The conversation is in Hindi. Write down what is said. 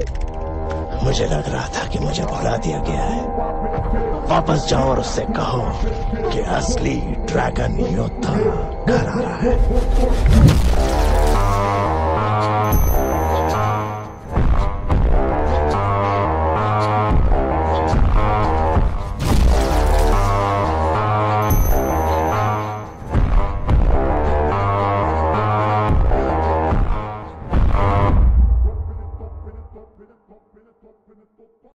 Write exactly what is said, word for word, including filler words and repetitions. मुझे लग रहा था कि मुझे भुला दिया गया है। वापस जाओ और उससे कहो कि असली ड्रैगन योद्धा घर आ रहा है।